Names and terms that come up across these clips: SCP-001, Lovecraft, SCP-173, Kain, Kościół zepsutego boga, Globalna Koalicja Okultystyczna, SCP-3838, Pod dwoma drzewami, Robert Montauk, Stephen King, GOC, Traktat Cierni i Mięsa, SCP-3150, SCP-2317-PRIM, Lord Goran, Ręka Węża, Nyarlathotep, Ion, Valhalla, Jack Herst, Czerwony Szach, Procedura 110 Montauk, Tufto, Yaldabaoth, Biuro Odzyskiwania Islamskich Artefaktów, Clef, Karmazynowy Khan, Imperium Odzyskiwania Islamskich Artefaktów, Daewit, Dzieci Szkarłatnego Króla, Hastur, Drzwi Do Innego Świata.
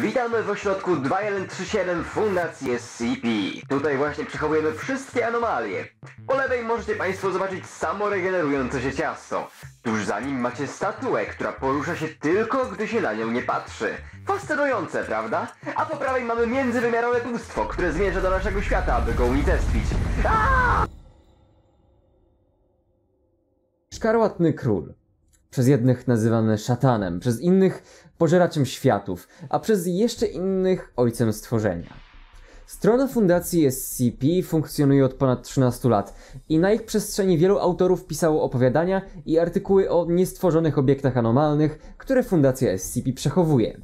Witamy w ośrodku 2137 Fundacji SCP. Tutaj właśnie przechowujemy wszystkie anomalie. Po lewej możecie Państwo zobaczyć samoregenerujące się ciasto. Tuż za nim macie statuę, która porusza się tylko, gdy się na nią nie patrzy. Fascynujące, prawda? A po prawej mamy międzywymiarowe bóstwo, które zmierza do naszego świata, aby go unicestwić. Szkarłatny Król. Przez jednych nazywany szatanem, przez innych pożeraczem światów, a przez jeszcze innych ojcem stworzenia. Strona Fundacji SCP funkcjonuje od ponad 13 lat i na ich przestrzeni wielu autorów pisało opowiadania i artykuły o niestworzonych obiektach anomalnych, które Fundacja SCP przechowuje.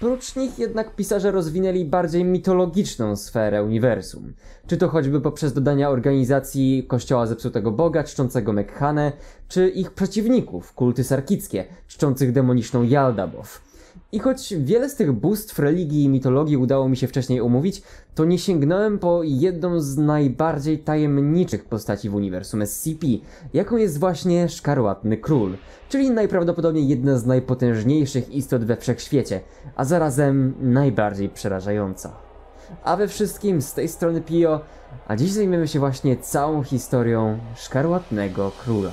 Prócz nich jednak pisarze rozwinęli bardziej mitologiczną sferę uniwersum. Czy to choćby poprzez dodania organizacji Kościoła Zepsutego Boga, czczącego Mekhanę, czy ich przeciwników, kulty sarkickie, czczących demoniczną Yaldabaoth. I choć wiele z tych bóstw religii i mitologii udało mi się wcześniej omówić, to nie sięgnąłem po jedną z najbardziej tajemniczych postaci w uniwersum SCP, jaką jest właśnie Szkarłatny Król, czyli najprawdopodobniej jedna z najpotężniejszych istot we wszechświecie, a zarazem najbardziej przerażająca. A we wszystkim z tej strony Pio, a dziś zajmiemy się właśnie całą historią Szkarłatnego Króla.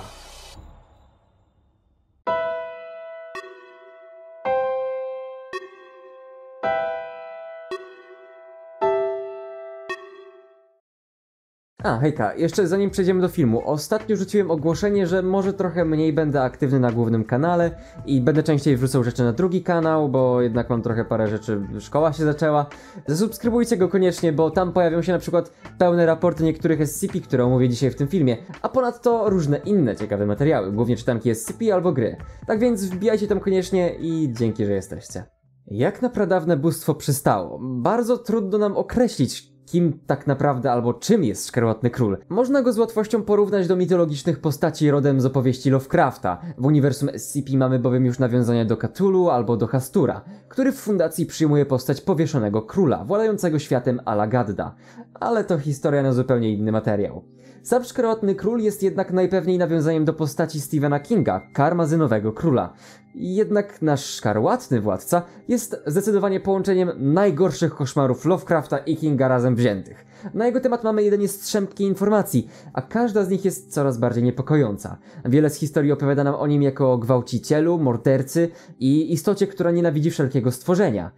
Hejka, jeszcze zanim przejdziemy do filmu, ostatnio rzuciłem ogłoszenie, że może trochę mniej będę aktywny na głównym kanale i będę częściej wrzucał rzeczy na drugi kanał, bo jednak mam trochę parę rzeczy, szkoła się zaczęła. Zasubskrybujcie go koniecznie, bo tam pojawią się na przykład pełne raporty niektórych SCP, które omówię dzisiaj w tym filmie, a ponadto różne inne ciekawe materiały, głównie czytanki SCP albo gry. Tak więc wbijajcie tam koniecznie i dzięki, że jesteście. Jak na pradawne bóstwo przystało? Bardzo trudno nam określić, kim tak naprawdę albo czym jest Szkarłatny Król. Można go z łatwością porównać do mitologicznych postaci rodem z opowieści Lovecrafta. W uniwersum SCP mamy bowiem już nawiązania do Cthulhu albo do Hastura, który w fundacji przyjmuje postać powieszonego króla, władającego światem a la Gadda. Ale to historia na zupełnie inny materiał. Sam Szkarłatny Król jest jednak najpewniej nawiązaniem do postaci Stephena Kinga, Karmazynowego Króla. Jednak nasz szkarłatny władca jest zdecydowanie połączeniem najgorszych koszmarów Lovecrafta i Kinga razem wziętych. Na jego temat mamy jedynie strzępki informacji, a każda z nich jest coraz bardziej niepokojąca. Wiele z historii opowiada nam o nim jako o gwałcicielu, mordercy i istocie, która nienawidzi wszelkiego stworzenia.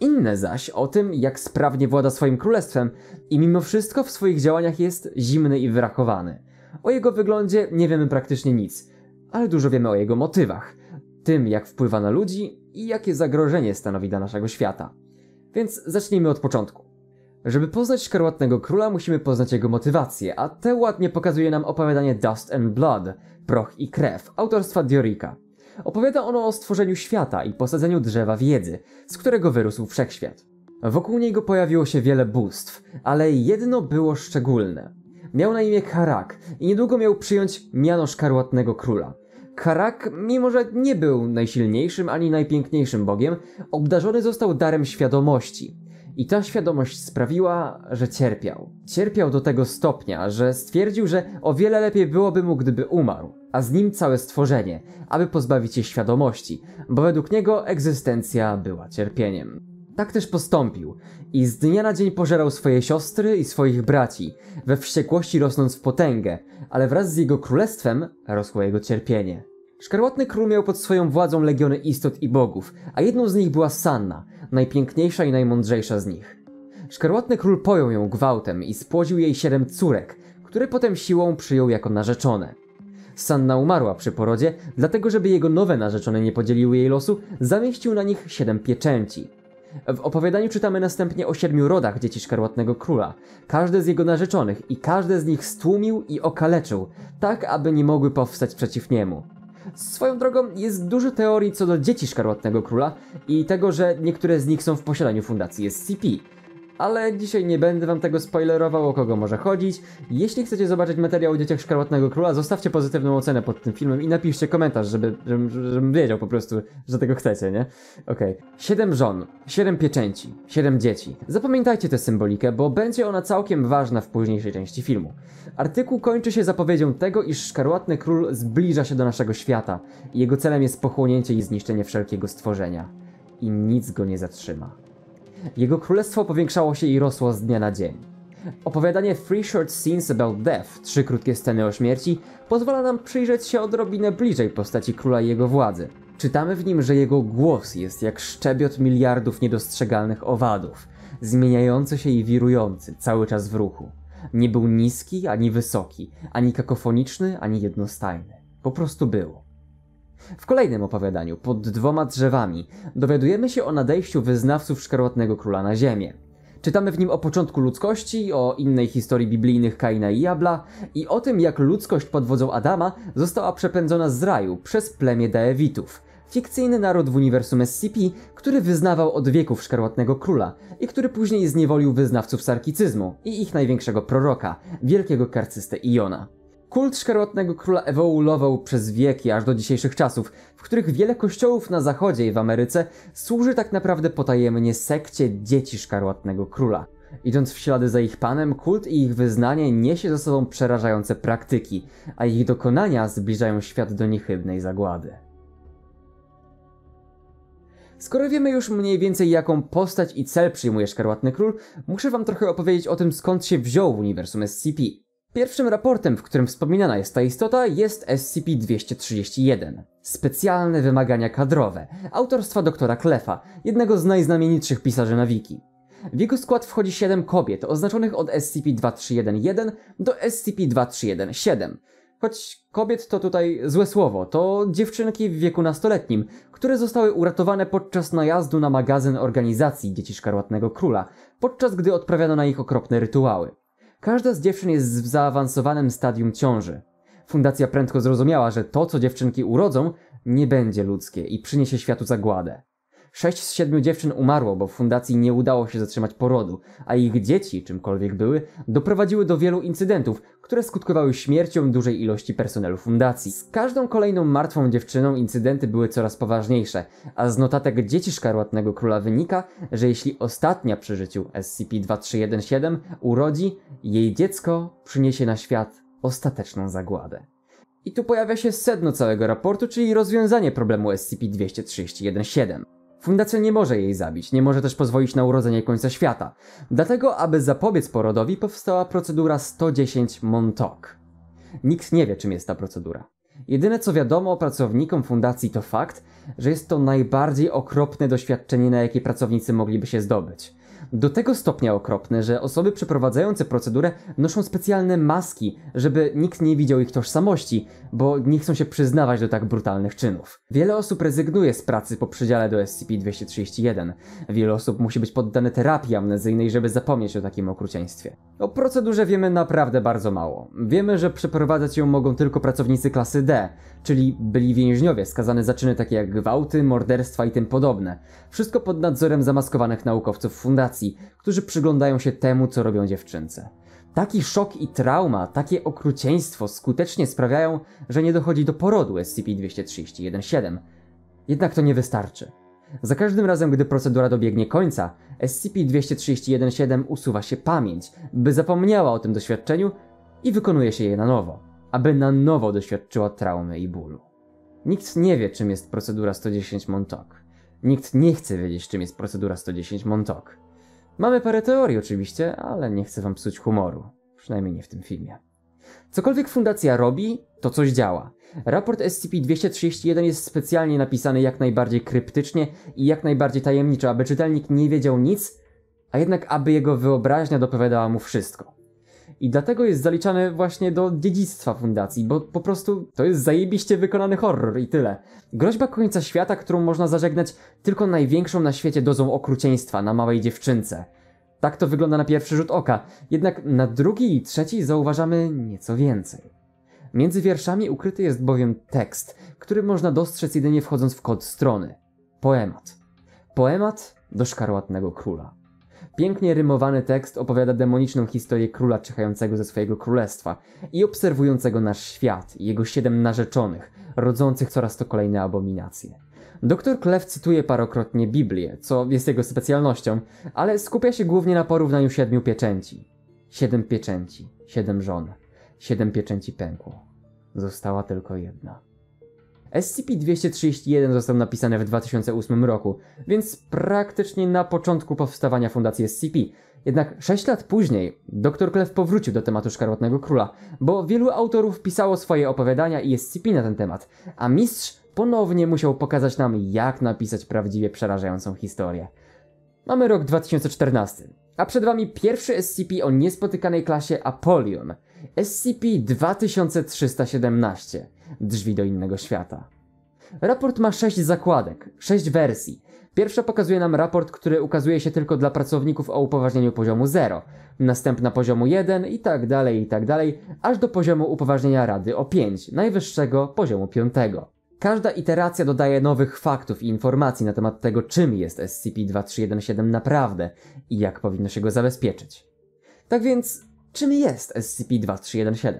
Inne zaś o tym, jak sprawnie włada swoim królestwem i mimo wszystko w swoich działaniach jest zimny i wyrachowany. O jego wyglądzie nie wiemy praktycznie nic, ale dużo wiemy o jego motywach, tym jak wpływa na ludzi i jakie zagrożenie stanowi dla naszego świata. Więc zacznijmy od początku. Żeby poznać Szkarłatnego Króla, musimy poznać jego motywacje, a te ładnie pokazuje nam opowiadanie Dust and Blood, Proch i Krew, autorstwa Diorica. Opowiada ono o stworzeniu świata i posadzeniu drzewa wiedzy, z którego wyrósł wszechświat. Wokół niego pojawiło się wiele bóstw, ale jedno było szczególne. Miał na imię Karak i niedługo miał przyjąć miano Szkarłatnego Króla. Karak, mimo że nie był najsilniejszym ani najpiękniejszym bogiem, obdarzony został darem świadomości. I ta świadomość sprawiła, że cierpiał. Cierpiał do tego stopnia, że stwierdził, że o wiele lepiej byłoby mu, gdyby umarł, a z nim całe stworzenie, aby pozbawić je świadomości, bo według niego egzystencja była cierpieniem. Tak też postąpił i z dnia na dzień pożerał swoje siostry i swoich braci, we wściekłości rosnąc w potęgę, ale wraz z jego królestwem rosło jego cierpienie. Szkarłatny Król miał pod swoją władzą legiony istot i bogów, a jedną z nich była Sanna, najpiękniejsza i najmądrzejsza z nich. Szkarłatny Król pojął ją gwałtem i spłodził jej 7 córek, które potem siłą przyjął jako narzeczone. Sanna umarła przy porodzie, dlatego żeby jego nowe narzeczone nie podzieliły jej losu, zamieścił na nich 7 pieczęci. W opowiadaniu czytamy następnie o 7 rodach dzieci Szkarłatnego Króla, każde z jego narzeczonych i każde z nich stłumił i okaleczył, tak aby nie mogły powstać przeciw niemu. Swoją drogą jest dużo teorii co do dzieci Szkarłatnego Króla i tego, że niektóre z nich są w posiadaniu Fundacji SCP. Ale dzisiaj nie będę wam tego spoilerował, o kogo może chodzić. Jeśli chcecie zobaczyć materiał o dzieciach Szkarłatnego Króla, zostawcie pozytywną ocenę pod tym filmem i napiszcie komentarz, żebym wiedział po prostu, że tego chcecie, nie? Okej. 7 żon, 7 pieczęci, 7 dzieci. Zapamiętajcie tę symbolikę, bo będzie ona całkiem ważna w późniejszej części filmu. Artykuł kończy się zapowiedzią tego, iż Szkarłatny Król zbliża się do naszego świata. Jego celem jest pochłonięcie i zniszczenie wszelkiego stworzenia. i nic go nie zatrzyma. Jego królestwo powiększało się i rosło z dnia na dzień. Opowiadanie Three Short Scenes About Death, 3 krótkie sceny o śmierci, pozwala nam przyjrzeć się odrobinę bliżej postaci króla i jego władzy. Czytamy w nim, że jego głos jest jak szczebiot miliardów niedostrzegalnych owadów, zmieniający się i wirujący, cały czas w ruchu. Nie był niski, ani wysoki, ani kakofoniczny, ani jednostajny. Po prostu był. W kolejnym opowiadaniu, Pod dwoma drzewami, dowiadujemy się o nadejściu wyznawców Szkarłatnego Króla na ziemię. Czytamy w nim o początku ludzkości, o innej historii biblijnych Kaina i Jabla i o tym, jak ludzkość pod wodzą Adama została przepędzona z raju przez plemię Daewitów, fikcyjny naród w uniwersum SCP, który wyznawał od wieków Szkarłatnego Króla i który później zniewolił wyznawców Sarkicyzmu i ich największego proroka, wielkiego karcystę Iona. Kult Szkarłatnego Króla ewoluował przez wieki aż do dzisiejszych czasów, w których wiele kościołów na zachodzie i w Ameryce służy tak naprawdę potajemnie sekcie Dzieci Szkarłatnego Króla. Idąc w ślady za ich panem, kult i ich wyznanie niesie ze sobą przerażające praktyki, a ich dokonania zbliżają świat do niechybnej zagłady. Skoro wiemy już mniej więcej, jaką postać i cel przyjmuje Szkarłatny Król, muszę wam trochę opowiedzieć o tym, skąd się wziął w uniwersum SCP. Pierwszym raportem, w którym wspominana jest ta istota, jest SCP-231. Specjalne wymagania kadrowe, autorstwa doktora Clefa, jednego z najznamienitszych pisarzy na wiki. W jego skład wchodzi 7 kobiet, oznaczonych od SCP-2311 do SCP-2317. Choć kobiet to tutaj złe słowo, to dziewczynki w wieku nastoletnim, które zostały uratowane podczas najazdu na magazyn organizacji Dzieci Szkarłatnego Króla, podczas gdy odprawiano na ich okropne rytuały. Każda z dziewczyn jest w zaawansowanym stadium ciąży. Fundacja prędko zrozumiała, że to, co dziewczynki urodzą, nie będzie ludzkie i przyniesie światu zagładę. 6 z 7 dziewczyn umarło, bo w fundacji nie udało się zatrzymać porodu, a ich dzieci, czymkolwiek były, doprowadziły do wielu incydentów, które skutkowały śmiercią dużej ilości personelu fundacji. Z każdą kolejną martwą dziewczyną incydenty były coraz poważniejsze, a z notatek Dzieci Szkarłatnego Króla wynika, że jeśli ostatnia przy życiu SCP-2317 urodzi, jej dziecko przyniesie na świat ostateczną zagładę. I tu pojawia się sedno całego raportu, czyli rozwiązanie problemu SCP-2317. Fundacja nie może jej zabić, nie może też pozwolić na urodzenie końca świata. Dlatego, aby zapobiec porodowi, powstała procedura 110 Montauk. Nikt nie wie, czym jest ta procedura. Jedyne, co wiadomo pracownikom fundacji, to fakt, że jest to najbardziej okropne doświadczenie, na jakie pracownicy mogliby się zdobyć. Do tego stopnia okropne, że osoby przeprowadzające procedurę noszą specjalne maski, żeby nikt nie widział ich tożsamości, bo nie chcą się przyznawać do tak brutalnych czynów. Wiele osób rezygnuje z pracy po przydziale do SCP-231. Wiele osób musi być poddane terapii amnezyjnej, żeby zapomnieć o takim okrucieństwie. O procedurze wiemy naprawdę bardzo mało. Wiemy, że przeprowadzać ją mogą tylko pracownicy klasy D, czyli byli więźniowie skazani za czyny takie jak gwałty, morderstwa i tym podobne. Wszystko pod nadzorem zamaskowanych naukowców fundacji, którzy przyglądają się temu, co robią dziewczynce. Taki szok i trauma, takie okrucieństwo skutecznie sprawiają, że nie dochodzi do porodu SCP-2317. Jednak to nie wystarczy. Za każdym razem, gdy procedura dobiegnie końca, SCP-2317 usuwa się pamięć, by zapomniała o tym doświadczeniu i wykonuje się je na nowo, aby na nowo doświadczyła traumy i bólu. Nikt nie wie, czym jest procedura 110 Montauk. Nikt nie chce wiedzieć, czym jest procedura 110 Montauk. Mamy parę teorii oczywiście, ale nie chcę wam psuć humoru. Przynajmniej nie w tym filmie. Cokolwiek fundacja robi, to coś działa. Raport SCP-231 jest specjalnie napisany jak najbardziej kryptycznie i jak najbardziej tajemniczo, aby czytelnik nie wiedział nic, a jednak aby jego wyobraźnia dopowiadała mu wszystko. I dlatego jest zaliczany właśnie do dziedzictwa fundacji, bo po prostu to jest zajebiście wykonany horror i tyle. Groźba końca świata, którą można zażegnać tylko największą na świecie dozą okrucieństwa na małej dziewczynce. Tak to wygląda na pierwszy rzut oka, jednak na drugi i trzeci zauważamy nieco więcej. Między wierszami ukryty jest bowiem tekst, który można dostrzec jedynie wchodząc w kod strony. Poemat. Poemat do Szkarłatnego Króla. Pięknie rymowany tekst opowiada demoniczną historię króla czyhającego ze swojego królestwa i obserwującego nasz świat i jego 7 narzeczonych, rodzących coraz to kolejne abominacje. Doktor Clef cytuje parokrotnie Biblię, co jest jego specjalnością, ale skupia się głównie na porównaniu 7 pieczęci. 7 pieczęci, 7 żon, 7 pieczęci pękło. Została tylko jedna. SCP-231 został napisany w 2008 roku, więc praktycznie na początku powstawania Fundacji SCP. Jednak 6 lat później dr Clef powrócił do tematu Szkarłatnego Króla, bo wielu autorów pisało swoje opowiadania i SCP na ten temat, a mistrz ponownie musiał pokazać nam, jak napisać prawdziwie przerażającą historię. Mamy rok 2014, a przed wami pierwszy SCP o niespotykanej klasie Apolion, SCP-2317, Drzwi do innego świata. Raport ma 6 zakładek, 6 wersji. Pierwsza pokazuje nam raport, który ukazuje się tylko dla pracowników o upoważnieniu poziomu 0, następna poziomu 1 i tak dalej, aż do poziomu upoważnienia Rady o 5, najwyższego poziomu 5. Każda iteracja dodaje nowych faktów i informacji na temat tego, czym jest SCP-2317 naprawdę i jak powinno się go zabezpieczyć. Tak więc, czym jest SCP-2317?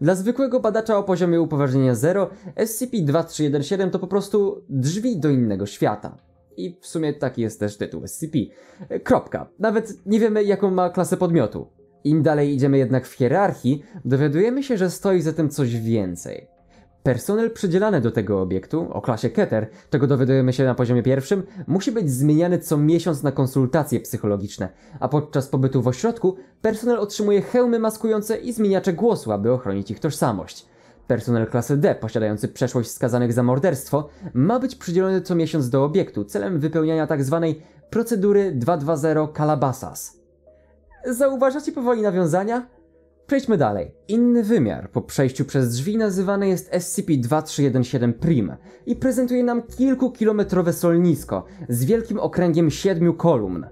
Dla zwykłego badacza o poziomie upoważnienia 0, SCP-2317 to po prostu drzwi do innego świata. I w sumie taki jest też tytuł SCP. Kropka. Nawet nie wiemy, jaką ma klasę podmiotu. Im dalej idziemy jednak w hierarchii, dowiadujemy się, że stoi za tym coś więcej. Personel przydzielany do tego obiektu, o klasie Keter, czego dowiadujemy się na poziomie pierwszym, musi być zmieniany co miesiąc na konsultacje psychologiczne, a podczas pobytu w ośrodku personel otrzymuje hełmy maskujące i zmieniacze głosu, aby ochronić ich tożsamość. Personel klasy D, posiadający przeszłość skazanych za morderstwo, ma być przydzielony co miesiąc do obiektu celem wypełniania tzw. procedury 220-Calabasas. Zauważacie powoli nawiązania? Przejdźmy dalej. Inny wymiar po przejściu przez drzwi nazywany jest SCP-2317-PRIM i prezentuje nam kilkukilometrowe solnisko z wielkim okręgiem 7 kolumn.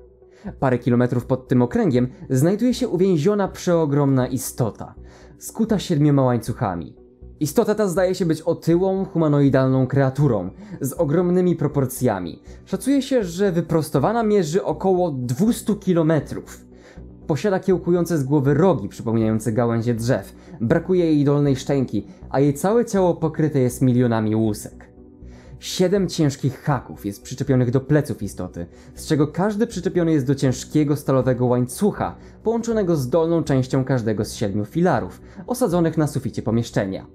Parę kilometrów pod tym okręgiem znajduje się uwięziona przeogromna istota, skuta 7 łańcuchami. Istota ta zdaje się być otyłą, humanoidalną kreaturą z ogromnymi proporcjami. Szacuje się, że wyprostowana mierzy około 200 kilometrów. Posiada kiełkujące z głowy rogi przypominające gałęzie drzew, brakuje jej dolnej szczęki, a jej całe ciało pokryte jest milionami łusek. 7 ciężkich haków jest przyczepionych do pleców istoty, z czego każdy przyczepiony jest do ciężkiego stalowego łańcucha połączonego z dolną częścią każdego z 7 filarów, osadzonych na suficie pomieszczenia.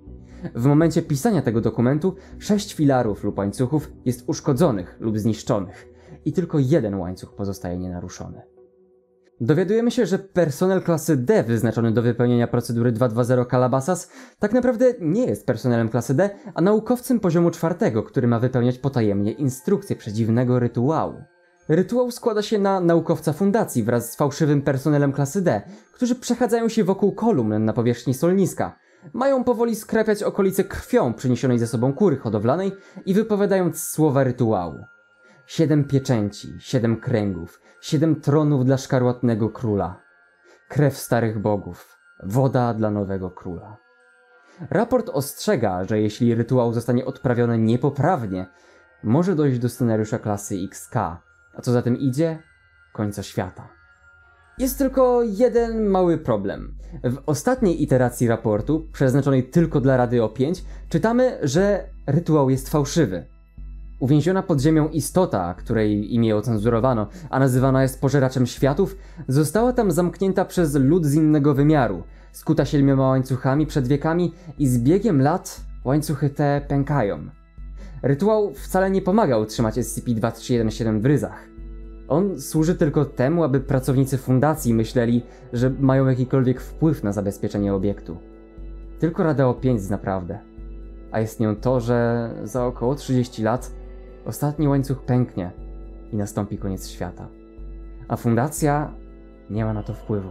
W momencie pisania tego dokumentu 6 filarów lub łańcuchów jest uszkodzonych lub zniszczonych i tylko 1 łańcuch pozostaje nienaruszony. Dowiadujemy się, że personel klasy D wyznaczony do wypełnienia procedury 220-Calabasas tak naprawdę nie jest personelem klasy D, a naukowcem poziomu 4, który ma wypełniać potajemnie instrukcję przedziwnego rytuału. Rytuał składa się na naukowca fundacji wraz z fałszywym personelem klasy D, którzy przechadzają się wokół kolumn na powierzchni solniska. Mają powoli skrapiać okolice krwią przyniesionej ze sobą kury hodowlanej i wypowiadając słowa rytuału. 7 pieczęci, 7 kręgów, 7 tronów dla Szkarłatnego Króla, krew starych bogów, woda dla nowego króla. Raport ostrzega, że jeśli rytuał zostanie odprawiony niepoprawnie, może dojść do scenariusza klasy XK, a co za tym idzie, końca świata. Jest tylko jeden mały problem. W ostatniej iteracji raportu, przeznaczonej tylko dla Rady o 5, czytamy, że rytuał jest fałszywy. Uwięziona pod ziemią istota, której imię ocenzurowano, a nazywana jest pożeraczem światów, została tam zamknięta przez lud z innego wymiaru, skuta 7 łańcuchami przed wiekami i z biegiem lat łańcuchy te pękają. Rytuał wcale nie pomaga utrzymać SCP-2317 w ryzach. On służy tylko temu, aby pracownicy fundacji myśleli, że mają jakikolwiek wpływ na zabezpieczenie obiektu. Tylko Rada o 5 naprawdę. A jest nią to, że za około 30 lat ostatni łańcuch pęknie i nastąpi koniec świata. A fundacja nie ma na to wpływu.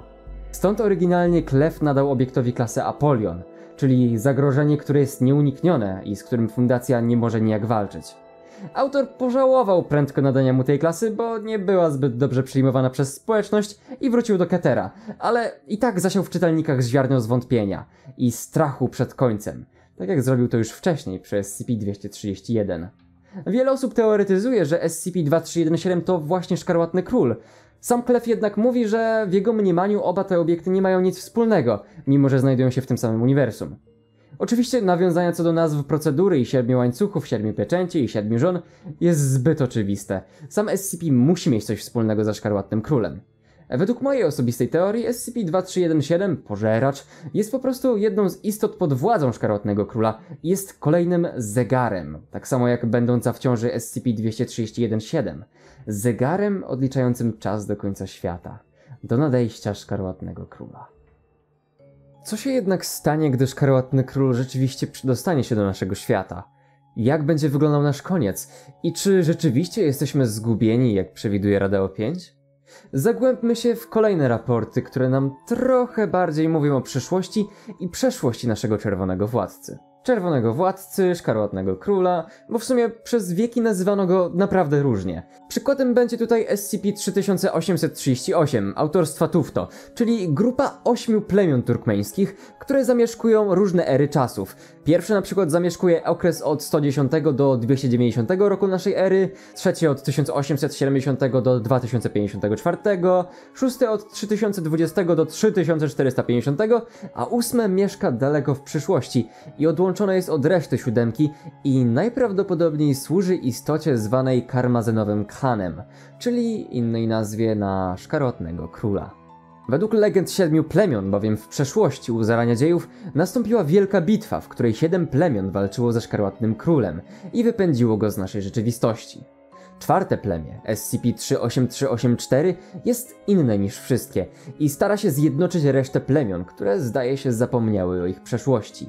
Stąd oryginalnie Clef nadał obiektowi klasę Apolion, czyli zagrożenie, które jest nieuniknione i z którym fundacja nie może nijak walczyć. Autor pożałował prędko nadania mu tej klasy, bo nie była zbyt dobrze przyjmowana przez społeczność i wrócił do Ketera, ale i tak zasiał w czytelnikach ziarno zwątpienia i strachu przed końcem, tak jak zrobił to już wcześniej przy SCP-231. Wiele osób teoretyzuje, że SCP-2317 to właśnie Szkarłatny Król. Sam Clef jednak mówi, że w jego mniemaniu oba te obiekty nie mają nic wspólnego, mimo że znajdują się w tym samym uniwersum. Oczywiście nawiązania co do nazw procedury i 7 łańcuchów, 7 pieczęci i 7 żon jest zbyt oczywiste. Sam SCP musi mieć coś wspólnego ze Szkarłatnym Królem. Według mojej osobistej teorii SCP-2317, pożeracz, jest po prostu jedną z istot pod władzą Szkarłatnego Króla i jest kolejnym zegarem, tak samo jak będąca w ciąży SCP-2317, zegarem odliczającym czas do końca świata, do nadejścia Szkarłatnego Króla. Co się jednak stanie, gdy Szkarłatny Król rzeczywiście przedostanie się do naszego świata? Jak będzie wyglądał nasz koniec? I czy rzeczywiście jesteśmy zgubieni, jak przewiduje Rada O5? Zagłębmy się w kolejne raporty, które nam trochę bardziej mówią o przyszłości i przeszłości naszego Czerwonego Władcy. Czerwonego Władcy, Szkarłatnego Króla, bo w sumie przez wieki nazywano go naprawdę różnie. Przykładem będzie tutaj SCP-3838 autorstwa Tufto, czyli grupa 8 plemion turkmeńskich, które zamieszkują różne ery czasów. Pierwszy na przykład zamieszkuje okres od 110 do 290 roku naszej ery, trzeci od 1870 do 2054, szósty od 3020 do 3450, a ósme mieszka daleko w przyszłości i odłączone jest od reszty siódemki i najprawdopodobniej służy istocie zwanej karmazenowym khanem, czyli innej nazwie na Szkarłatnego Króla. Według legend 7 plemion, bowiem w przeszłości u zarania dziejów nastąpiła wielka bitwa, w której 7 plemion walczyło ze Szkarłatnym Królem i wypędziło go z naszej rzeczywistości. Czwarte plemię, SCP-38384, jest inne niż wszystkie i stara się zjednoczyć resztę plemion, które zdaje się zapomniały o ich przeszłości.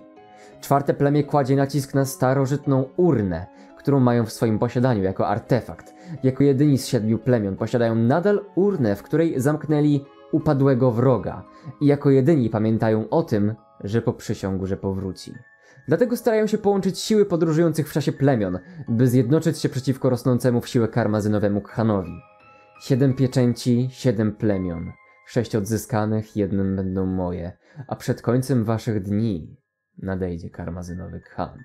Czwarte plemię kładzie nacisk na starożytną urnę, którą mają w swoim posiadaniu jako artefakt. Jako jedyni z 7 plemion posiadają nadal urnę, w której zamknęli upadłego wroga i jako jedyni pamiętają o tym, że poprzysiągł, że powróci. Dlatego starają się połączyć siły podróżujących w czasie plemion, by zjednoczyć się przeciwko rosnącemu w siłę karmazynowemu khanowi. 7 pieczęci, 7 plemion. 6 odzyskanych, 1 będą moje, a przed końcem waszych dni nadejdzie karmazynowy khan.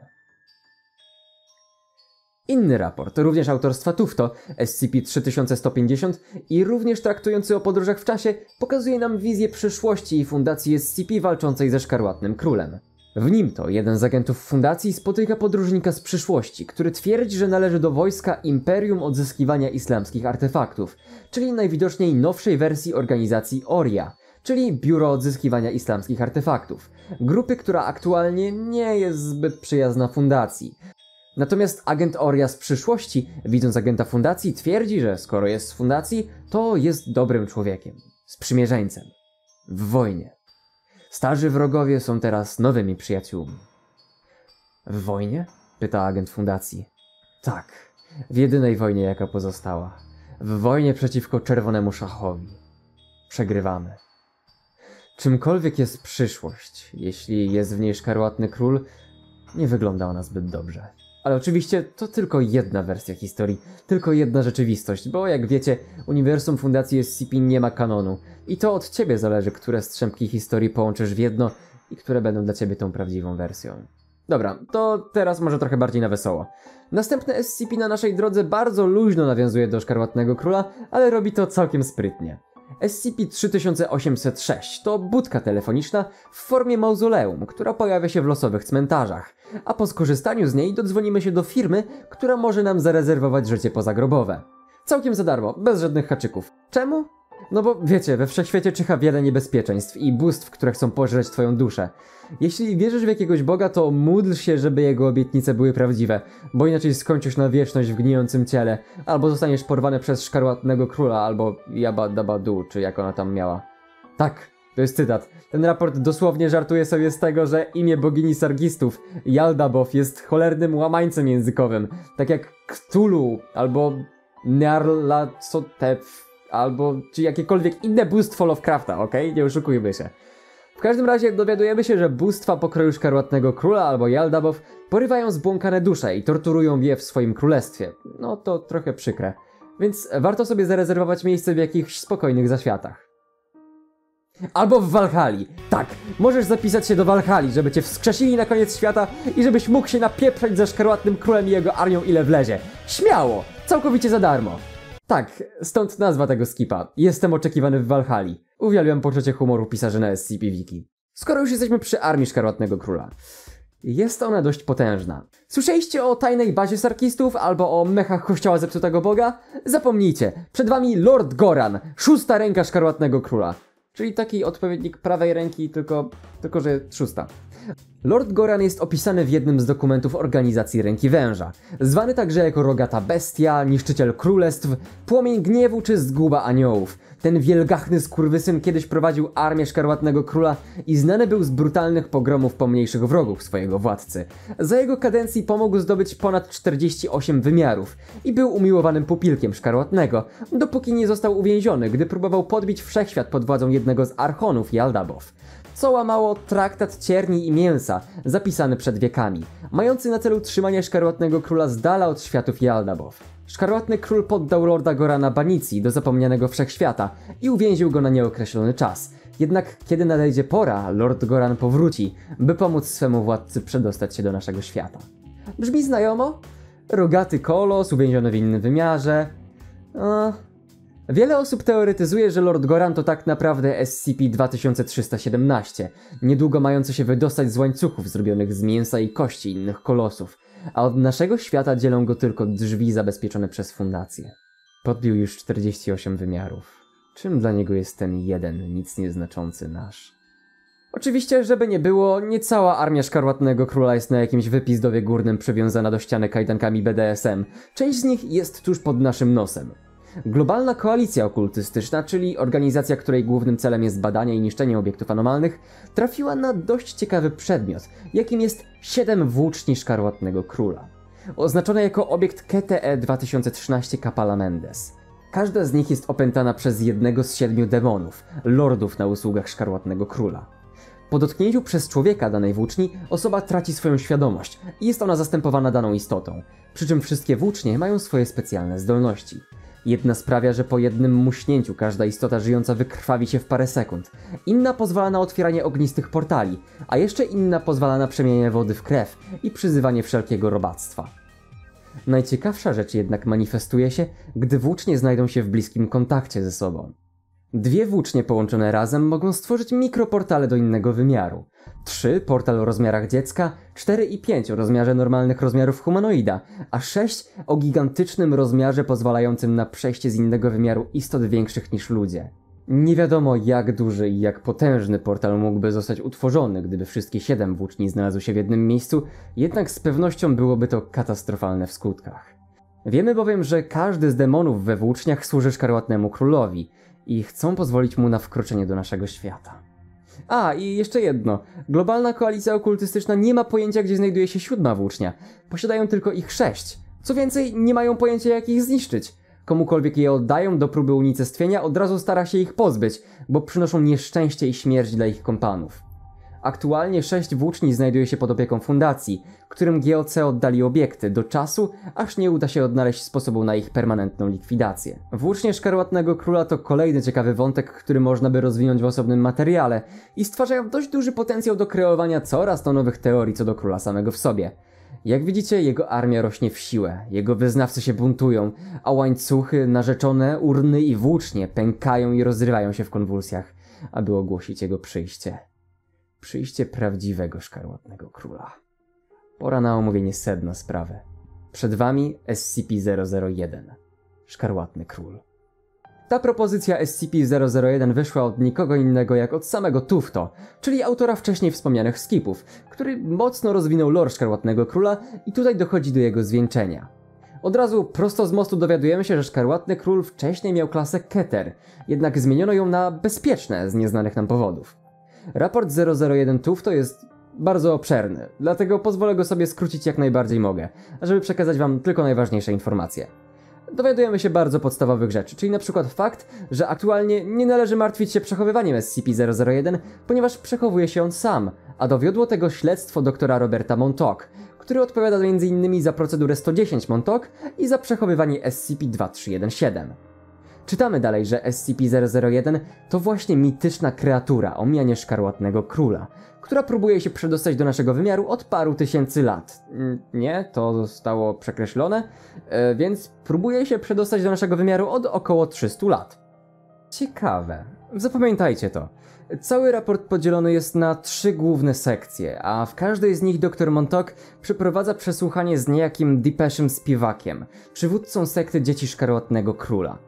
Inny raport, również autorstwa Tufto, SCP-3150 i również traktujący o podróżach w czasie, pokazuje nam wizję przyszłości i fundacji SCP walczącej ze Szkarłatnym Królem. W nim to jeden z agentów fundacji spotyka podróżnika z przyszłości, który twierdzi, że należy do wojska Imperium Odzyskiwania Islamskich Artefaktów, czyli najwidoczniej nowszej wersji organizacji ORIA, czyli Biuro Odzyskiwania Islamskich Artefaktów, grupy, która aktualnie nie jest zbyt przyjazna fundacji. Natomiast agent Oria z przyszłości, widząc agenta fundacji, twierdzi, że skoro jest z fundacji, to jest dobrym człowiekiem, sprzymierzeńcem, w wojnie. Starzy wrogowie są teraz nowymi przyjaciółmi. W wojnie? Pyta agent fundacji. Tak, w jedynej wojnie jaka pozostała. W wojnie przeciwko czerwonemu szachowi. Przegrywamy. Czymkolwiek jest przyszłość, jeśli jest w niej Szkarłatny Król, nie wygląda ona zbyt dobrze. Ale oczywiście to tylko jedna wersja historii, tylko jedna rzeczywistość, bo jak wiecie, uniwersum Fundacji SCP nie ma kanonu i to od ciebie zależy, które strzępki historii połączysz w jedno i które będą dla ciebie tą prawdziwą wersją. Dobra, to teraz może trochę bardziej na wesoło. Następne SCP na naszej drodze bardzo luźno nawiązuje do Szkarłatnego Króla, ale robi to całkiem sprytnie. SCP-3806 to budka telefoniczna w formie mauzoleum, która pojawia się w losowych cmentarzach, a po skorzystaniu z niej dodzwonimy się do firmy, która może nam zarezerwować życie pozagrobowe. Całkiem za darmo, bez żadnych haczyków. Czemu? No bo wiecie, we wszechświecie czyha wiele niebezpieczeństw i bóstw, które chcą pożreć twoją duszę. Jeśli wierzysz w jakiegoś boga, to módl się, żeby jego obietnice były prawdziwe, bo inaczej skończysz na wieczność w gnijącym ciele, albo zostaniesz porwany przez Szkarłatnego Króla, albo Yabadabadu, czy jak ona tam miała. Tak, to jest cytat. Ten raport dosłownie żartuje sobie z tego, że imię bogini sargistów, Yaldabaoth, jest cholernym łamańcem językowym, tak jak Cthulhu, albo Nyarlathotep, albo czy jakiekolwiek inne bóstwo Lovecrafta, okej? Nie oszukujmy się. W każdym razie dowiadujemy się, że bóstwa pokroju Szkarłatnego Króla albo Yaldabaoth porywają zbłąkane dusze i torturują je w swoim królestwie. No to trochę przykre. Więc warto sobie zarezerwować miejsce w jakichś spokojnych zaświatach. Albo w Valhalli. Tak, możesz zapisać się do Valhalli, żeby cię wskrzesili na koniec świata i żebyś mógł się napieprzać ze Szkarłatnym Królem i jego armią ile wlezie. Śmiało! Całkowicie za darmo. Tak, stąd nazwa tego skipa. Jestem oczekiwany w Valhalli. Uwielbiam poczucie humoru pisarzy na SCP Wiki. Skoro już jesteśmy przy armii Szkarłatnego Króla. Jest ona dość potężna. Słyszeliście o tajnej bazie sarkistów albo o mechach kościoła zepsutego boga? Zapomnijcie, przed wami Lord Goran, szósta ręka Szkarłatnego Króla. Czyli taki odpowiednik prawej ręki, tylko że szósta. Lord Goran jest opisany w jednym z dokumentów organizacji Ręki Węża. Zwany także jako Rogata Bestia, Niszczyciel Królestw, Płomień Gniewu czy Zguba Aniołów. Ten wielgachny skurwysyn kiedyś prowadził armię Szkarłatnego Króla i znany był z brutalnych pogromów pomniejszych wrogów swojego władcy. Za jego kadencji pomógł zdobyć ponad 48 wymiarów i był umiłowanym pupilkiem Szkarłatnego, dopóki nie został uwięziony, gdy próbował podbić wszechświat pod władzą jednego z archonów Yaldabaoth. Co łamało traktat Cierni i Mięsa, zapisany przed wiekami, mający na celu trzymanie Szkarłatnego Króla z dala od światów Yaldabaoth. Szkarłatny Król poddał Lorda Gorana banicji do zapomnianego wszechświata i uwięził go na nieokreślony czas. Jednak kiedy nadejdzie pora, Lord Goran powróci, by pomóc swemu władcy przedostać się do naszego świata. Brzmi znajomo? Rogaty kolos, uwięziony w innym wymiarze... Wiele osób teoretyzuje, że Lord Goran to tak naprawdę SCP-2317, niedługo mający się wydostać z łańcuchów zrobionych z mięsa i kości innych kolosów, a od naszego świata dzielą go tylko drzwi zabezpieczone przez fundację. Podbił już 48 wymiarów. Czym dla niego jest ten jeden, nic nieznaczący nasz? Oczywiście, żeby nie było, nie cała armia Szkarłatnego Króla jest na jakimś wypizdowie górnym przywiązana do ściany kajdankami BDSM. Część z nich jest tuż pod naszym nosem. Globalna Koalicja Okultystyczna, czyli organizacja, której głównym celem jest badanie i niszczenie obiektów anomalnych, trafiła na dość ciekawy przedmiot, jakim jest 7 włóczni Szkarłatnego Króla, oznaczone jako obiekt KTE-2013 Kapalamendes. Każda z nich jest opętana przez jednego z 7 demonów, lordów na usługach Szkarłatnego Króla. Po dotknięciu przez człowieka danej włóczni, osoba traci swoją świadomość i jest ona zastępowana daną istotą, przy czym wszystkie włócznie mają swoje specjalne zdolności. Jedna sprawia, że po jednym muśnięciu każda istota żyjąca wykrwawi się w parę sekund, inna pozwala na otwieranie ognistych portali, a jeszcze inna pozwala na przemianie wody w krew i przyzywanie wszelkiego robactwa. Najciekawsza rzecz jednak manifestuje się, gdy włócznie znajdą się w bliskim kontakcie ze sobą. Dwie włócznie połączone razem mogą stworzyć mikroportale do innego wymiaru. 3 portal o rozmiarach dziecka, 4 i 5 o rozmiarze normalnych rozmiarów humanoida, a 6 o gigantycznym rozmiarze pozwalającym na przejście z innego wymiaru istot większych niż ludzie. Nie wiadomo, jak duży i jak potężny portal mógłby zostać utworzony, gdyby wszystkie 7 włóczni znalazły się w jednym miejscu, jednak z pewnością byłoby to katastrofalne w skutkach. Wiemy bowiem, że każdy z demonów we włóczniach służy Szkarłatnemu Królowi i chcą pozwolić mu na wkroczenie do naszego świata. A, i jeszcze jedno. Globalna Koalicja Okultystyczna nie ma pojęcia, gdzie znajduje się 7. włócznia. Posiadają tylko ich 6. Co więcej, nie mają pojęcia, jak ich zniszczyć. Komukolwiek je oddają do próby unicestwienia, od razu stara się ich pozbyć, bo przynoszą nieszczęście i śmierć dla ich kompanów. Aktualnie 6 włóczni znajduje się pod opieką fundacji, którym GOC oddali obiekty do czasu, aż nie uda się odnaleźć sposobu na ich permanentną likwidację. Włócznie Szkarłatnego Króla to kolejny ciekawy wątek, który można by rozwinąć w osobnym materiale i stwarzają dość duży potencjał do kreowania coraz to nowych teorii co do Króla samego w sobie. Jak widzicie, jego armia rośnie w siłę, jego wyznawcy się buntują, a łańcuchy, narzeczone, urny i włócznie pękają i rozrywają się w konwulsjach, aby ogłosić jego przyjście. Przyjście prawdziwego Szkarłatnego Króla. Pora na omówienie sedna sprawy. Przed wami SCP-001. Szkarłatny Król. Ta propozycja SCP-001 wyszła od nikogo innego jak od samego Tufto, czyli autora wcześniej wspomnianych skipów, który mocno rozwinął lore Szkarłatnego Króla i tutaj dochodzi do jego zwieńczenia. Od razu prosto z mostu dowiadujemy się, że Szkarłatny Król wcześniej miał klasę Keter, jednak zmieniono ją na bezpieczne z nieznanych nam powodów. Raport 001 Tufto jest bardzo obszerny, dlatego pozwolę go sobie skrócić jak najbardziej mogę, żeby przekazać wam tylko najważniejsze informacje. Dowiadujemy się bardzo podstawowych rzeczy, czyli na przykład fakt, że aktualnie nie należy martwić się przechowywaniem SCP-001, ponieważ przechowuje się on sam, a dowiodło tego śledztwo doktora Roberta Montauk, który odpowiada m.in. za procedurę 110 Montauk i za przechowywanie SCP-2317. Czytamy dalej, że SCP-001 to właśnie mityczna kreatura o mianie Szkarłatnego Króla, która próbuje się przedostać do naszego wymiaru od paru tysięcy lat. Nie, to zostało przekreślone, więc próbuje się przedostać do naszego wymiaru od około 300 lat. Ciekawe. Zapamiętajcie to. Cały raport podzielony jest na 3 główne sekcje, a w każdej z nich dr Montauk przeprowadza przesłuchanie z niejakim Deepeshem Spivakiem, przywódcą sekty Dzieci Szkarłatnego Króla.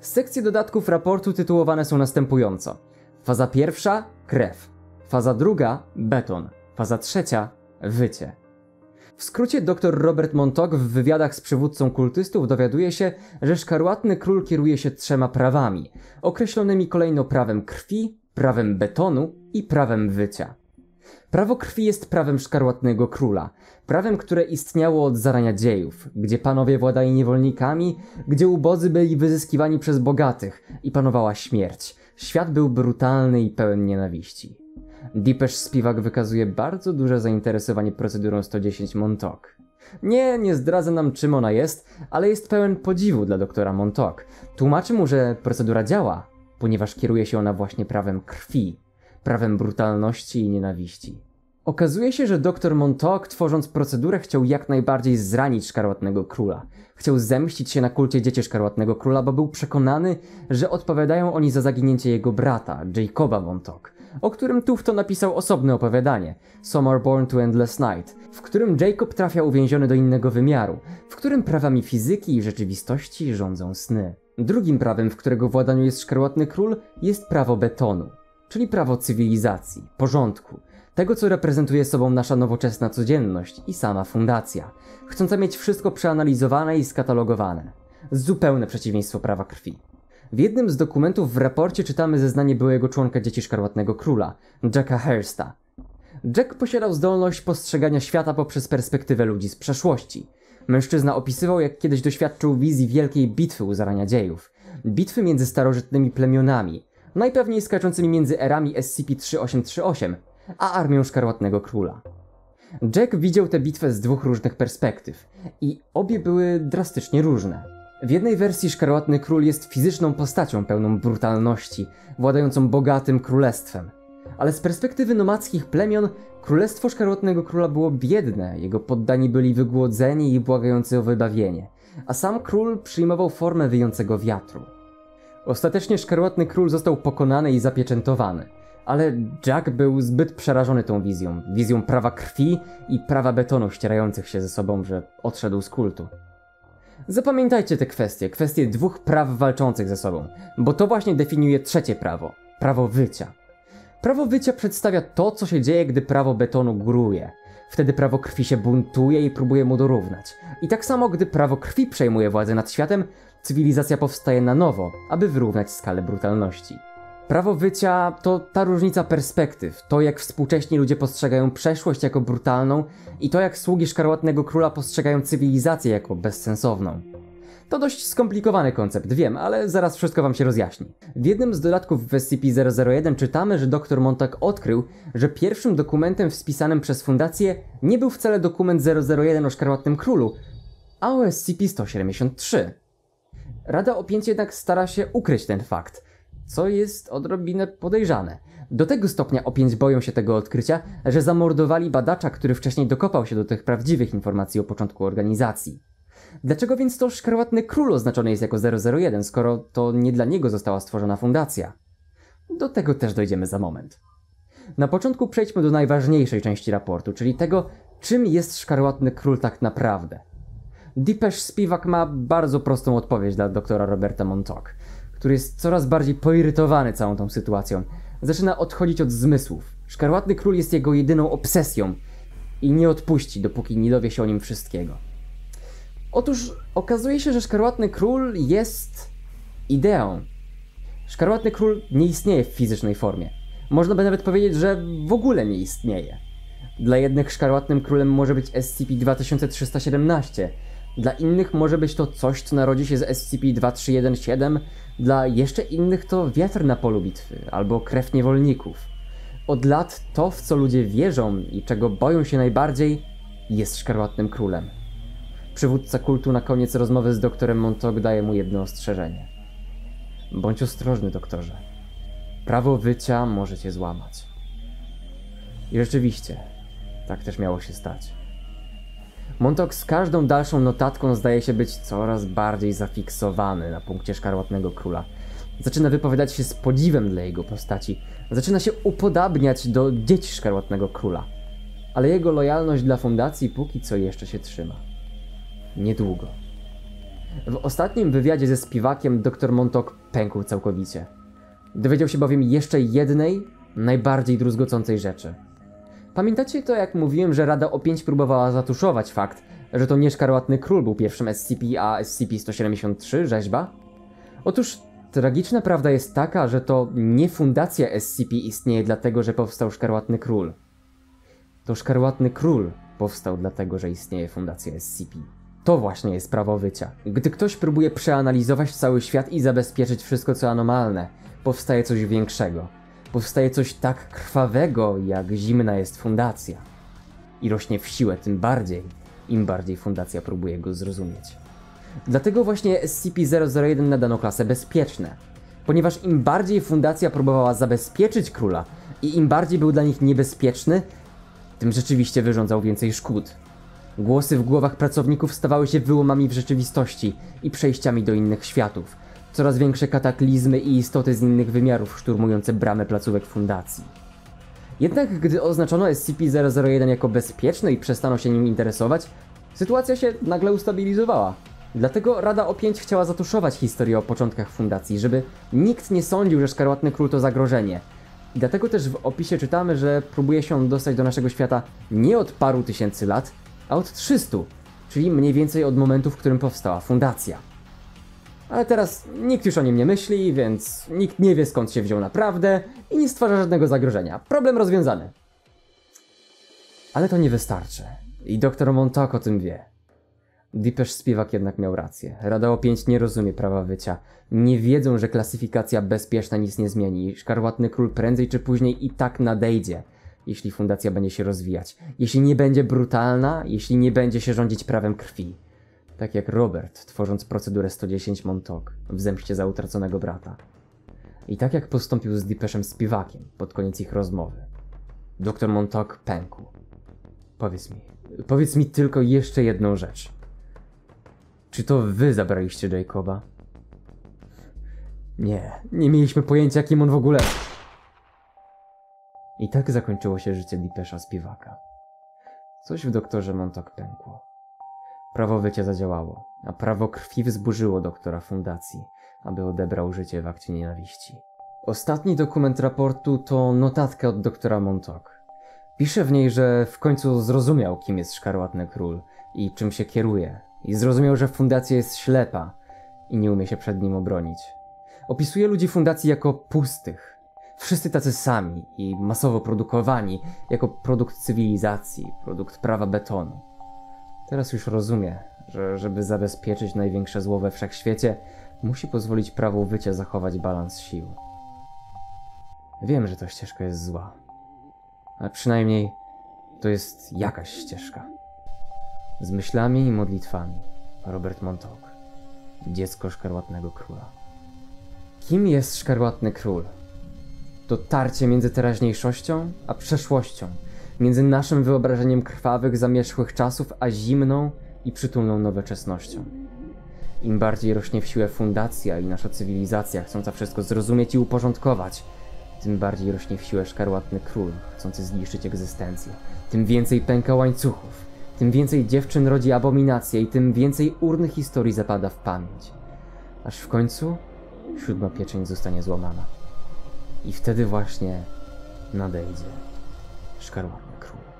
Sekcje dodatków raportu tytułowane są następująco. Faza pierwsza – krew. Faza druga – beton. Faza trzecia – wycie. W skrócie dr Robert Montauk w wywiadach z przywódcą kultystów dowiaduje się, że Szkarłatny Król kieruje się 3 prawami, określonymi kolejno prawem krwi, prawem betonu i prawem wycia. Prawo krwi jest prawem Szkarłatnego Króla, prawem, które istniało od zarania dziejów, gdzie panowie władali niewolnikami, gdzie ubodzy byli wyzyskiwani przez bogatych i panowała śmierć. Świat był brutalny i pełen nienawiści. Deepesh Spivak wykazuje bardzo duże zainteresowanie procedurą 110 Montauk. Nie zdradza nam, czym ona jest, ale jest pełen podziwu dla doktora Montauk. Tłumaczy mu, że procedura działa, ponieważ kieruje się ona właśnie prawem krwi, prawem brutalności i nienawiści. Okazuje się, że dr Montauk, tworząc procedurę, chciał jak najbardziej zranić Szkarłatnego Króla. Chciał zemścić się na kulcie Dzieci Szkarłatnego Króla, bo był przekonany, że odpowiadają oni za zaginięcie jego brata, Jacoba Montauk, o którym Tufto napisał osobne opowiadanie, Some Are Born to Endless Night, w którym Jacob trafia uwięziony do innego wymiaru, w którym prawami fizyki i rzeczywistości rządzą sny. Drugim prawem, w którego władaniu jest Szkarłatny Król, jest prawo betonu, czyli prawo cywilizacji, porządku, tego, co reprezentuje sobą nasza nowoczesna codzienność i sama fundacja, chcąca mieć wszystko przeanalizowane i skatalogowane. Zupełne przeciwieństwo prawa krwi. W jednym z dokumentów w raporcie czytamy zeznanie byłego członka Dzieci Szkarłatnego Króla, Jacka Hersta. Jack posiadał zdolność postrzegania świata poprzez perspektywę ludzi z przeszłości. Mężczyzna opisywał, jak kiedyś doświadczył wizji wielkiej bitwy u zarania dziejów. Bitwy między starożytnymi plemionami, najpewniej skaczącymi między erami SCP-3838, a armią Szkarłatnego Króla. Jack widział tę bitwę z 2 różnych perspektyw i obie były drastycznie różne. W jednej wersji Szkarłatny Król jest fizyczną postacią pełną brutalności, władającą bogatym królestwem. Ale z perspektywy nomadzkich plemion, królestwo Szkarłatnego Króla było biedne, jego poddani byli wygłodzeni i błagający o wybawienie, a sam król przyjmował formę wyjącego wiatru. Ostatecznie Szkarłatny Król został pokonany i zapieczętowany, ale Jack był zbyt przerażony tą wizją, wizją prawa krwi i prawa betonu ścierających się ze sobą, że odszedł z kultu. Zapamiętajcie te kwestie 2 praw walczących ze sobą, bo to właśnie definiuje 3 prawo, prawo wycia. Prawo wycia przedstawia to, co się dzieje, gdy prawo betonu góruje. Wtedy prawo krwi się buntuje i próbuje mu dorównać. I tak samo, gdy prawo krwi przejmuje władzę nad światem, cywilizacja powstaje na nowo, aby wyrównać skalę brutalności. Prawo wycia to ta różnica perspektyw, to jak współcześni ludzie postrzegają przeszłość jako brutalną i to jak sługi Szkarłatnego Króla postrzegają cywilizację jako bezsensowną. To dość skomplikowany koncept, wiem, ale zaraz wszystko wam się rozjaśni. W jednym z dodatków w SCP-001 czytamy, że dr Montauk odkrył, że pierwszym dokumentem wpisanym przez fundację nie był wcale dokument 001 o Szkarłatnym Królu, a o SCP-173. Rada O5 jednak stara się ukryć ten fakt, co jest odrobinę podejrzane. Do tego stopnia O5 boją się tego odkrycia, że zamordowali badacza, który wcześniej dokopał się do tych prawdziwych informacji o początku organizacji. Dlaczego więc to Szkarłatny Król oznaczony jest jako 001, skoro to nie dla niego została stworzona fundacja? Do tego też dojdziemy za moment. Na początku przejdźmy do najważniejszej części raportu, czyli tego, czym jest Szkarłatny Król tak naprawdę. Deepesh Spivak ma bardzo prostą odpowiedź dla doktora Roberta Montauk, który jest coraz bardziej poirytowany całą tą sytuacją. Zaczyna odchodzić od zmysłów. Szkarłatny Król jest jego jedyną obsesją i nie odpuści, dopóki nie dowie się o nim wszystkiego. Otóż okazuje się, że Szkarłatny Król jest ideą. Szkarłatny Król nie istnieje w fizycznej formie. Można by nawet powiedzieć, że w ogóle nie istnieje. Dla jednych Szkarłatnym Królem może być SCP-2317, dla innych może być to coś, co narodzi się z SCP-2317, dla jeszcze innych to wiatr na polu bitwy, albo krew niewolników. Od lat to, w co ludzie wierzą i czego boją się najbardziej, jest Szkarłatnym Królem. Przywódca kultu na koniec rozmowy z doktorem Montauk daje mu jedno ostrzeżenie. Bądź ostrożny, doktorze. Prawo wycia może cię złamać. I rzeczywiście, tak też miało się stać. Montauk z każdą dalszą notatką zdaje się być coraz bardziej zafiksowany na punkcie Szkarłatnego Króla. Zaczyna wypowiadać się z podziwem dla jego postaci. Zaczyna się upodabniać do Dzieci Szkarłatnego Króla. Ale jego lojalność dla fundacji póki co jeszcze się trzyma. Niedługo. W ostatnim wywiadzie ze Spivakiem dr Montauk pękł całkowicie. Dowiedział się bowiem jeszcze jednej, najbardziej druzgocącej rzeczy. Pamiętacie to, jak mówiłem, że Rada O5 próbowała zatuszować fakt, że to nie Szkarłatny Król był pierwszym SCP, a SCP-173 rzeźba? Otóż tragiczna prawda jest taka, że to nie fundacja SCP istnieje dlatego, że powstał Szkarłatny Król. To Szkarłatny Król powstał dlatego, że istnieje fundacja SCP. To właśnie jest prawo wycia. Gdy ktoś próbuje przeanalizować cały świat i zabezpieczyć wszystko, co anomalne, powstaje coś większego. Powstaje coś tak krwawego, jak zimna jest fundacja. I rośnie w siłę tym bardziej, im bardziej fundacja próbuje go zrozumieć. Dlatego właśnie SCP-001 nadano klasę bezpieczne. Ponieważ im bardziej fundacja próbowała zabezpieczyć króla i im bardziej był dla nich niebezpieczny, tym rzeczywiście wyrządzał więcej szkód. Głosy w głowach pracowników stawały się wyłomami w rzeczywistości i przejściami do innych światów. Coraz większe kataklizmy i istoty z innych wymiarów szturmujące bramy placówek fundacji. Jednak gdy oznaczono SCP-001 jako bezpieczny i przestano się nim interesować, sytuacja się nagle ustabilizowała. Dlatego Rada O5 chciała zatuszować historię o początkach fundacji, żeby nikt nie sądził, że Szkarłatny Król to zagrożenie. I dlatego też w opisie czytamy, że próbuje się on dostać do naszego świata nie od paru tysięcy lat, a od 300, czyli mniej więcej od momentu, w którym powstała fundacja. Ale teraz nikt już o nim nie myśli, więc nikt nie wie, skąd się wziął naprawdę i nie stwarza żadnego zagrożenia. Problem rozwiązany. Ale to nie wystarczy. I dr Montauk o tym wie. Deepesh Spivak jednak miał rację. Rada O5 nie rozumie prawa wycia. Nie wiedzą, że klasyfikacja bezpieczna nic nie zmieni. Szkarłatny Król prędzej czy później i tak nadejdzie, jeśli fundacja będzie się rozwijać. Jeśli nie będzie brutalna, jeśli nie będzie się rządzić prawem krwi. Tak jak Robert, tworząc procedurę 110 Montauk w zemście za utraconego brata. I tak jak postąpił z Deepeshem Spivakiem pod koniec ich rozmowy. Doktor Montauk pękł. Powiedz mi tylko jeszcze jedną rzecz. Czy to wy zabraliście Jacoba? Nie mieliśmy pojęcia, kim on w ogóle... I tak zakończyło się życie Deepesha Spivaka. Coś w doktorze Montauk pękło. Prawo wycia zadziałało, a prawo krwi wzburzyło doktora fundacji, aby odebrał życie w akcie nienawiści. Ostatni dokument raportu to notatka od doktora Montauk. Pisze w niej, że w końcu zrozumiał, kim jest Szkarłatny Król i czym się kieruje. I zrozumiał, że fundacja jest ślepa i nie umie się przed nim obronić. Opisuje ludzi fundacji jako pustych. Wszyscy tacy sami i masowo produkowani jako produkt cywilizacji, produkt prawa betonu. Teraz już rozumie, że żeby zabezpieczyć największe zło we wszechświecie, musi pozwolić prawu wycia zachować balans sił. Wiem, że ta ścieżka jest zła. A przynajmniej to jest jakaś ścieżka. Z myślami i modlitwami. Robert Montauk. Dziecko Szkarłatnego Króla. Kim jest Szkarłatny Król? To tarcie między teraźniejszością a przeszłością. Między naszym wyobrażeniem krwawych, zamierzchłych czasów, a zimną i przytulną nowoczesnością. Im bardziej rośnie w siłę fundacja i nasza cywilizacja, chcąca wszystko zrozumieć i uporządkować, tym bardziej rośnie w siłę Szkarłatny Król, chcący zniszczyć egzystencję. Tym więcej pęka łańcuchów, tym więcej dziewczyn rodzi abominacje i tym więcej urn historii zapada w pamięć. Aż w końcu 7. pieczęć zostanie złamana. I wtedy właśnie nadejdzie Szkarłatny Król.